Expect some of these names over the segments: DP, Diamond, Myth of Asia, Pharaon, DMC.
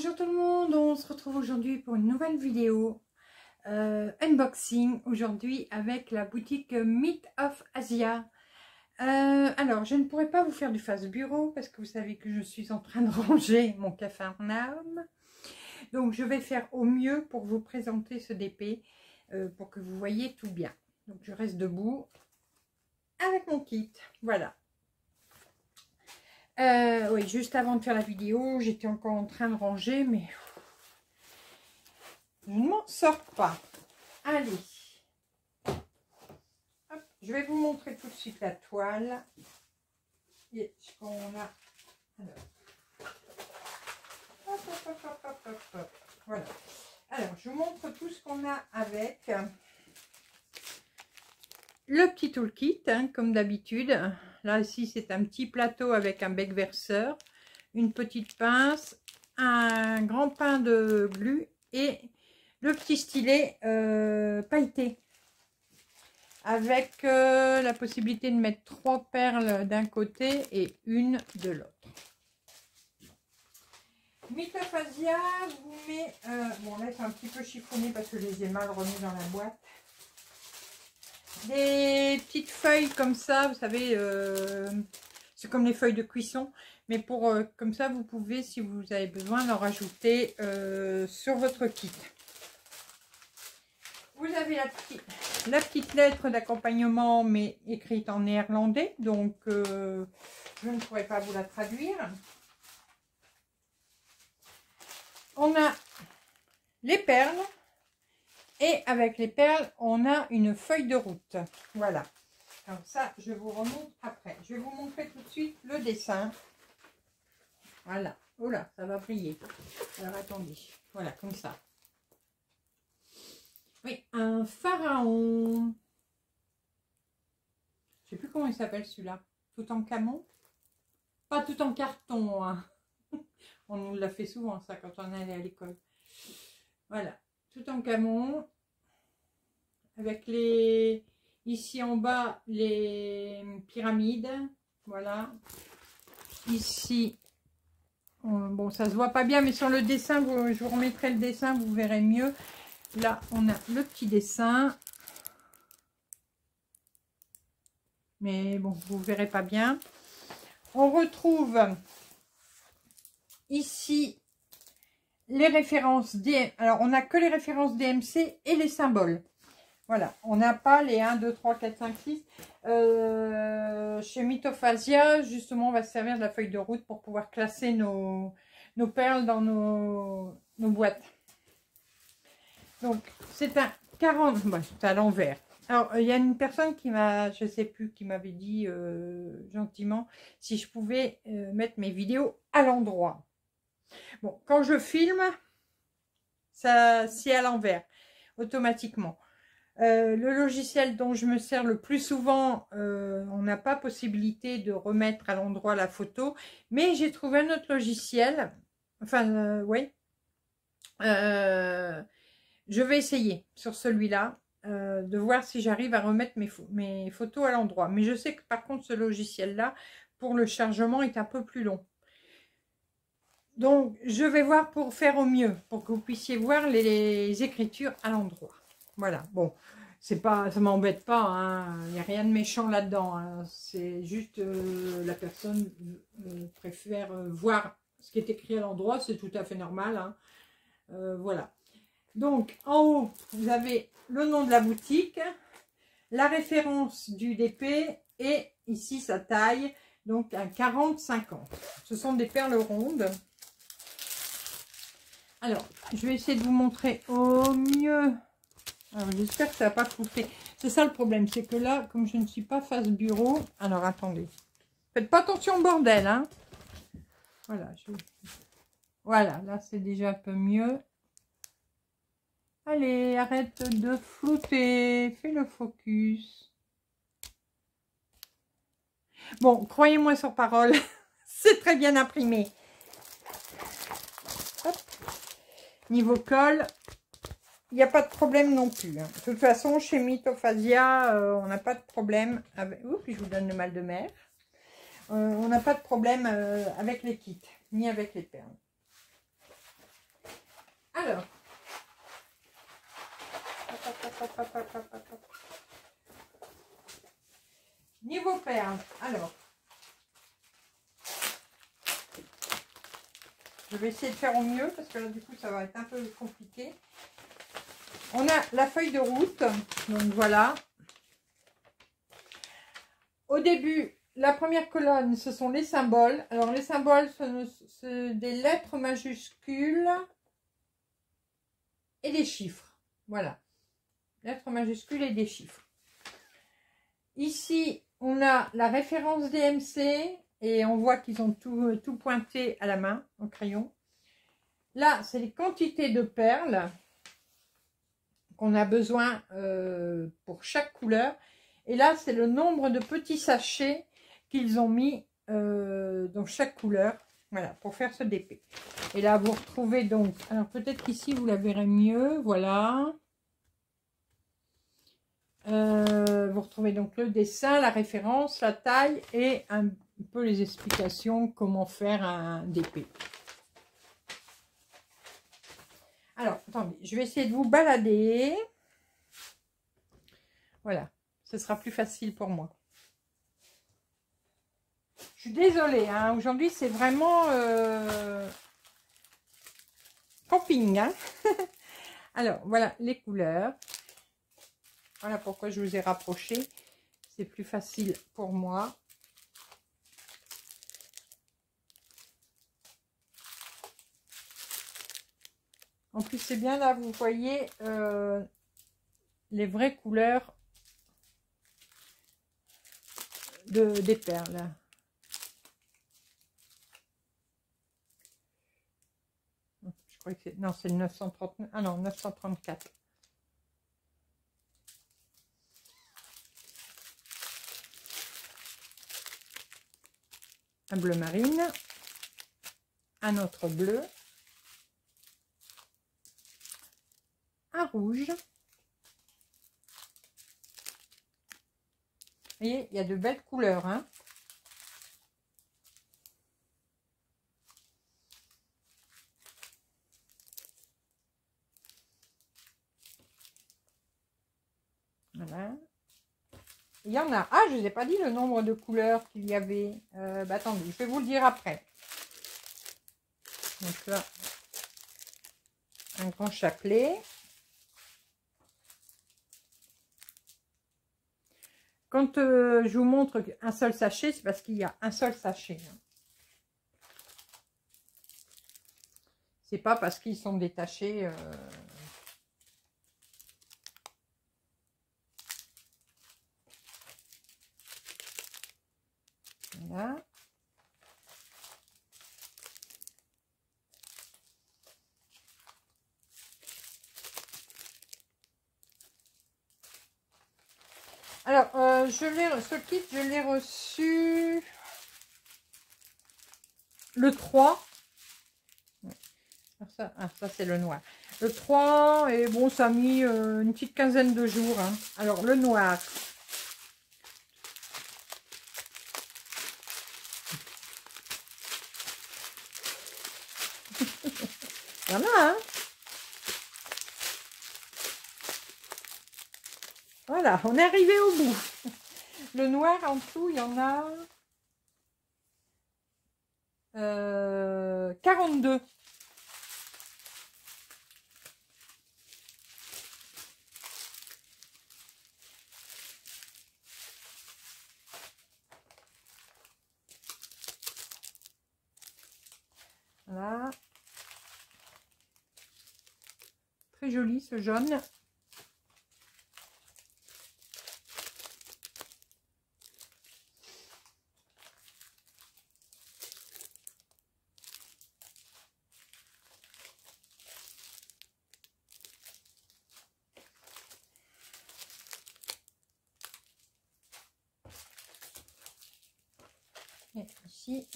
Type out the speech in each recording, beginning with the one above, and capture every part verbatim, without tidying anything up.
Bonjour tout le monde, on se retrouve aujourd'hui pour une nouvelle vidéo euh, unboxing aujourd'hui avec la boutique Myth of Asia. Euh, alors je ne pourrais pas vous faire du face bureau parce que vous savez que je suis en train de ranger mon cafarnaum. Donc je vais faire au mieux pour vous présenter ce D P euh, pour que vous voyez tout bien. Donc je reste debout avec mon kit, voilà. Euh, oui, juste avant de faire la vidéo, j'étais encore en train de ranger, mais je ne m'en sors pas. Allez, hop, je vais vous montrer tout de suite la toile. Et ce qu'on a, alors, hop, hop, hop, hop, hop, hop. Voilà. Alors, je vous montre tout ce qu'on a avec le petit toolkit, hein, comme d'habitude. Là, ici, c'est un petit plateau avec un bec verseur, une petite pince, un grand pain de glu et le petit stylet euh, pailleté. Avec euh, la possibilité de mettre trois perles d'un côté et une de l'autre. Myth of Asia vous met... Euh, bon, là, c'est un petit peu chiffonné parce que je les ai mal remis dans la boîte. Des petites feuilles comme ça, vous savez, euh, c'est comme les feuilles de cuisson, mais pour euh, comme ça vous pouvez, si vous avez besoin, en rajouter euh, sur votre kit. Vous avez la petite, la petite lettre d'accompagnement, mais écrite en néerlandais, donc euh, je ne pourrais pas vous la traduire. On a les perles. Et avec les perles, on a une feuille de route. Voilà. Alors ça, je vous remonte après. Je vais vous montrer tout de suite le dessin. Voilà. Oh là, ça va plier. Alors attendez. Voilà, comme ça. Oui, un pharaon. Je ne sais plus comment il s'appelle celui-là. Tout en camon. Pas tout en carton. Hein. On nous l'a fait souvent ça quand on allait à l'école. Voilà. Tout en camon, avec les ici en bas les pyramides, voilà. Ici, on, bon, ça se voit pas bien, mais sur le dessin, vous, je vous remettrai le dessin, vous verrez mieux. Là, on a le petit dessin, mais bon, vous verrez pas bien. On retrouve ici. Les références D M C, alors on n'a que les références D M C et les symboles. Voilà, on n'a pas les un, deux, trois, quatre, cinq, six. Euh, chez Myth of Asia, justement, on va se servir de la feuille de route pour pouvoir classer nos, nos perles dans nos, nos boîtes. Donc, c'est un quarante, bah, c'est à l'envers. Alors, il y a une personne qui m'a, je ne sais plus, qui m'avait dit euh, gentiment si je pouvais euh, mettre mes vidéos à l'endroit. Bon, quand je filme, ça c'est à l'envers, automatiquement. Euh, le logiciel dont je me sers le plus souvent, euh, on n'a pas possibilité de remettre à l'endroit la photo, mais j'ai trouvé un autre logiciel. Enfin, euh, oui. Euh, je vais essayer sur celui-là, euh, de voir si j'arrive à remettre mes, mes photos à l'endroit. Mais je sais que par contre, ce logiciel-là, pour le chargement, est un peu plus long. Donc, je vais voir pour faire au mieux, pour que vous puissiez voir les, les écritures à l'endroit. Voilà, bon, c'est pas, ça m'embête pas, hein. Il n'y a rien de méchant là-dedans. Hein. C'est juste euh, la personne euh, préfère euh, voir ce qui est écrit à l'endroit, c'est tout à fait normal. Hein. Euh, voilà. Donc, en haut, vous avez le nom de la boutique, la référence du D P et ici sa taille, donc un quarante cinquante. Ce sont des perles rondes. Alors, je vais essayer de vous montrer au mieux. J'espère que ça ne va pas couper. C'est ça le problème, c'est que là, comme je ne suis pas face bureau... Alors, attendez. Faites pas attention au bordel, hein. Voilà, je... voilà là, c'est déjà un peu mieux. Allez, arrête de flouter. Fais le focus. Bon, croyez-moi sur parole. C'est très bien imprimé. Hop. Niveau colle, il n'y a pas de problème non plus. Hein. De toute façon, chez Myth of Asia, euh, on n'a pas de problème avec... Oups, je vous donne le mal de mer. Euh, on n'a pas de problème euh, avec les kits, ni avec les perles. Alors. Niveau perles, alors. Je vais essayer de faire au mieux parce que là du coup ça va être un peu compliqué. On a la feuille de route, donc voilà. Au début, la première colonne, ce sont les symboles. Alors les symboles, ce sont des lettres majuscules et des chiffres. Voilà, lettres majuscules et des chiffres. Ici, on a la référence D M C. Et on voit qu'ils ont tout, tout pointé à la main, au crayon. Là, c'est les quantités de perles qu'on a besoin euh, pour chaque couleur. Et là, c'est le nombre de petits sachets qu'ils ont mis euh, dans chaque couleur. Voilà, pour faire ce D P. Et là, vous retrouvez donc... Alors, peut-être qu'ici, vous la verrez mieux. Voilà. Euh, vous retrouvez donc le dessin, la référence, la taille et un... un peu les explications, comment faire un D P. Alors, attendez, je vais essayer de vous balader. Voilà, ce sera plus facile pour moi. Je suis désolée, hein, aujourd'hui c'est vraiment euh, camping. Hein. Alors, voilà les couleurs. Voilà pourquoi je vous ai rapproché. C'est plus facile pour moi. En plus, c'est bien là, vous voyez euh, les vraies couleurs de, des perles. Je crois que c'est... Non, c'est le neuf cent trente-neuf. Ah non, neuf cent trente-quatre. Un bleu marine. Un autre bleu. Un rouge. Vous voyez, il y a de belles couleurs. Hein, voilà. Il y en a. Ah, je ne vous ai pas dit le nombre de couleurs qu'il y avait. Euh, bah, attendez, je vais vous le dire après. Donc là, un grand chapelet. Quand euh, je vous montre un seul sachet, c'est parce qu'il y a un seul sachet. C'est pas parce qu'ils sont détachés. Euh... Voilà. Alors, euh, je l'ai, ce kit, je l'ai reçu le trois. Alors ça, ah, ça c'est le noir. Le trois, et bon, ça a mis euh, une petite quinzaine de jours. Hein. Alors, le noir. Il y en a, hein? Voilà, on est arrivé au bout. Le noir en dessous, il y en a euh, quarante-deux. Voilà. Très joli ce jaune.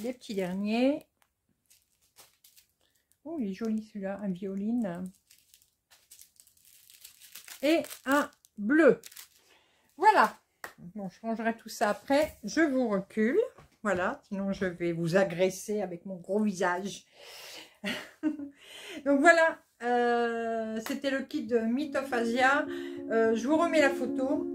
Les petits derniers. Oh, il est joli celui-là, un violine et un bleu. Voilà. Bon, je rangerai tout ça après. Je vous recule. Voilà, sinon je vais vous agresser avec mon gros visage. Donc voilà, Euh, C'était le kit de Myth of Asia. Euh, je vous remets la photo.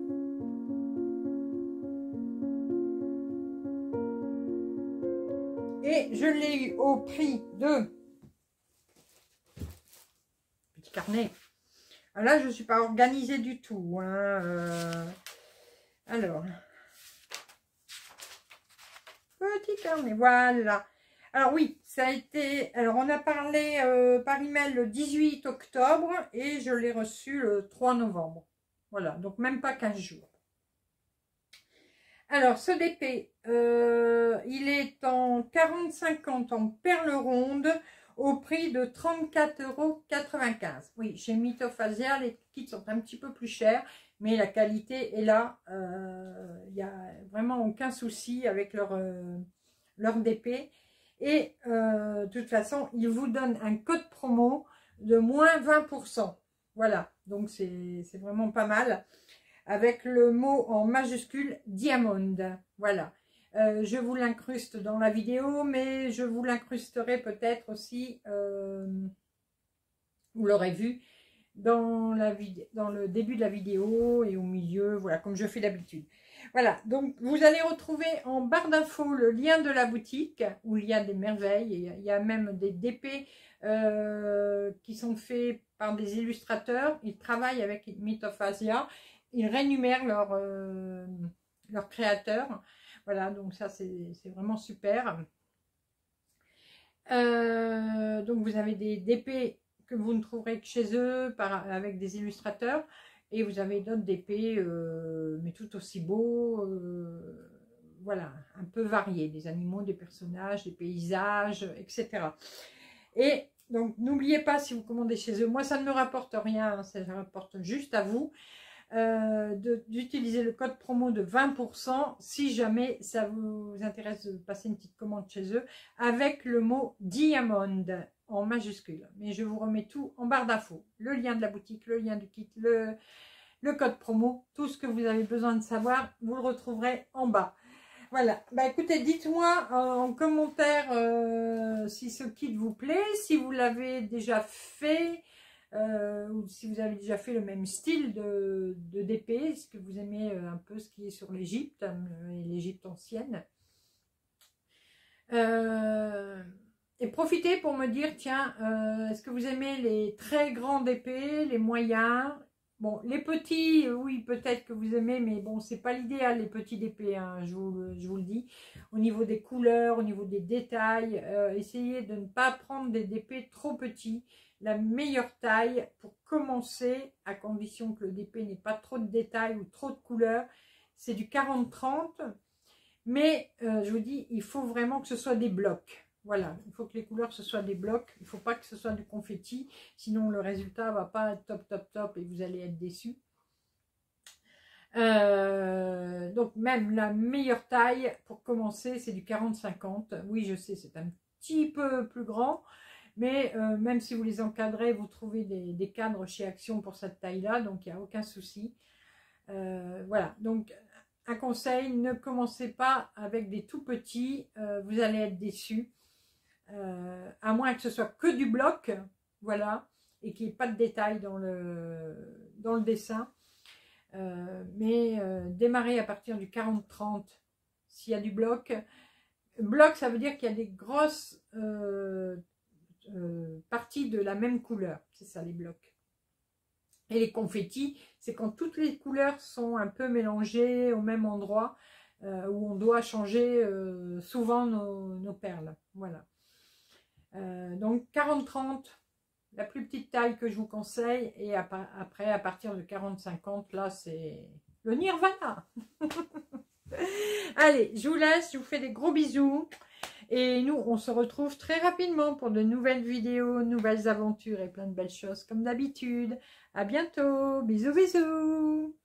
Et je l'ai eu au prix de... Petit carnet. Alors là, je ne suis pas organisée du tout. Hein. Euh... Alors... Petit carnet, voilà. Alors oui, ça a été... Alors on a parlé euh, par email le dix-huit octobre et je l'ai reçu le trois novembre. Voilà, donc même pas quinze jours. Alors ce D P, euh, il est en quarante cinquante en perles rondes au prix de trente-quatre euros quatre-vingt-quinze. Oui, chez Myth of Asia, les kits sont un petit peu plus chers. Mais la qualité est là, il euh, n'y a vraiment aucun souci avec leur, euh, leur D P. Et euh, de toute façon, ils vous donnent un code promo de moins vingt pour cent. Voilà, donc c'est vraiment pas mal. Avec le mot en majuscule Diamond. Voilà, euh, je vous l'incruste dans la vidéo, mais je vous l'incrusterai peut-être aussi, euh, vous l'aurez vu. Dans, la vid dans le début de la vidéo et au milieu, voilà, comme je fais d'habitude. Voilà, donc vous allez retrouver en barre d'infos le lien de la boutique où il y a des merveilles. Il y a même des D P euh, qui sont faits par des illustrateurs. Ils travaillent avec Myth of Asia. Ils rémunèrent leurs euh, leur créateurs. Voilà, donc ça c'est vraiment super. Euh, donc vous avez des D P que vous ne trouverez que chez eux, par, avec des illustrateurs, et vous avez d'autres D P, euh, mais tout aussi beaux, euh, voilà, un peu variés, des animaux, des personnages, des paysages, et cetera. Et donc, n'oubliez pas, si vous commandez chez eux, moi ça ne me rapporte rien, hein, ça me rapporte juste à vous, euh, d'utiliser le code promo de vingt pour cent, si jamais ça vous intéresse de passer une petite commande chez eux, avec le mot « Diamond ». En majuscule, mais je vous remets tout en barre d'infos, le lien de la boutique, le lien du kit, le, le code promo, tout ce que vous avez besoin de savoir, vous le retrouverez en bas. Voilà, bah écoutez, dites-moi en commentaire euh, si ce kit vous plaît, si vous l'avez déjà fait, euh, ou si vous avez déjà fait le même style de, de D P, est-ce que vous aimez un peu ce qui est sur l'Égypte, l'Égypte ancienne. Euh... Et profitez pour me dire, tiens, euh, est-ce que vous aimez les très grands D P, les moyens? Bon, les petits, oui, peut-être que vous aimez, mais bon, c'est pas l'idéal, les petits D P, hein, je, vous, je vous le dis. Au niveau des couleurs, au niveau des détails, euh, essayez de ne pas prendre des D P trop petits. La meilleure taille pour commencer, à condition que le D P n'ait pas trop de détails ou trop de couleurs, c'est du quarante trente. Mais, euh, je vous dis, il faut vraiment que ce soit des blocs. Voilà, il faut que les couleurs ce soit des blocs, il ne faut pas que ce soit du confetti, sinon le résultat ne va pas être top, top, top et vous allez être déçus. Euh, donc même la meilleure taille pour commencer, c'est du quarante cinquante. Oui, je sais, c'est un petit peu plus grand, mais euh, même si vous les encadrez, vous trouvez des, des cadres chez Action pour cette taille-là, donc il n'y a aucun souci. Euh, voilà, donc... Un conseil, ne commencez pas avec des tout petits, euh, vous allez être déçus, euh, à moins que ce soit que du bloc, voilà, et qu'il n'y ait pas de détails dans le, dans le dessin. Euh, mais euh, démarrer à partir du quarante trente, s'il y a du bloc. Bloc, ça veut dire qu'il y a des grosses euh, euh, parties de la même couleur, c'est ça les blocs. Et les confettis, c'est quand toutes les couleurs sont un peu mélangées au même endroit, euh, où on doit changer euh, souvent nos, nos perles. Voilà. Euh, donc quarante trente, la plus petite taille que je vous conseille. Et à, après, à partir de quarante cinquante, là, c'est le nirvana. Allez, je vous laisse, je vous fais des gros bisous. Et nous, on se retrouve très rapidement pour de nouvelles vidéos, nouvelles aventures et plein de belles choses comme d'habitude. À bientôt. Bisous, bisous.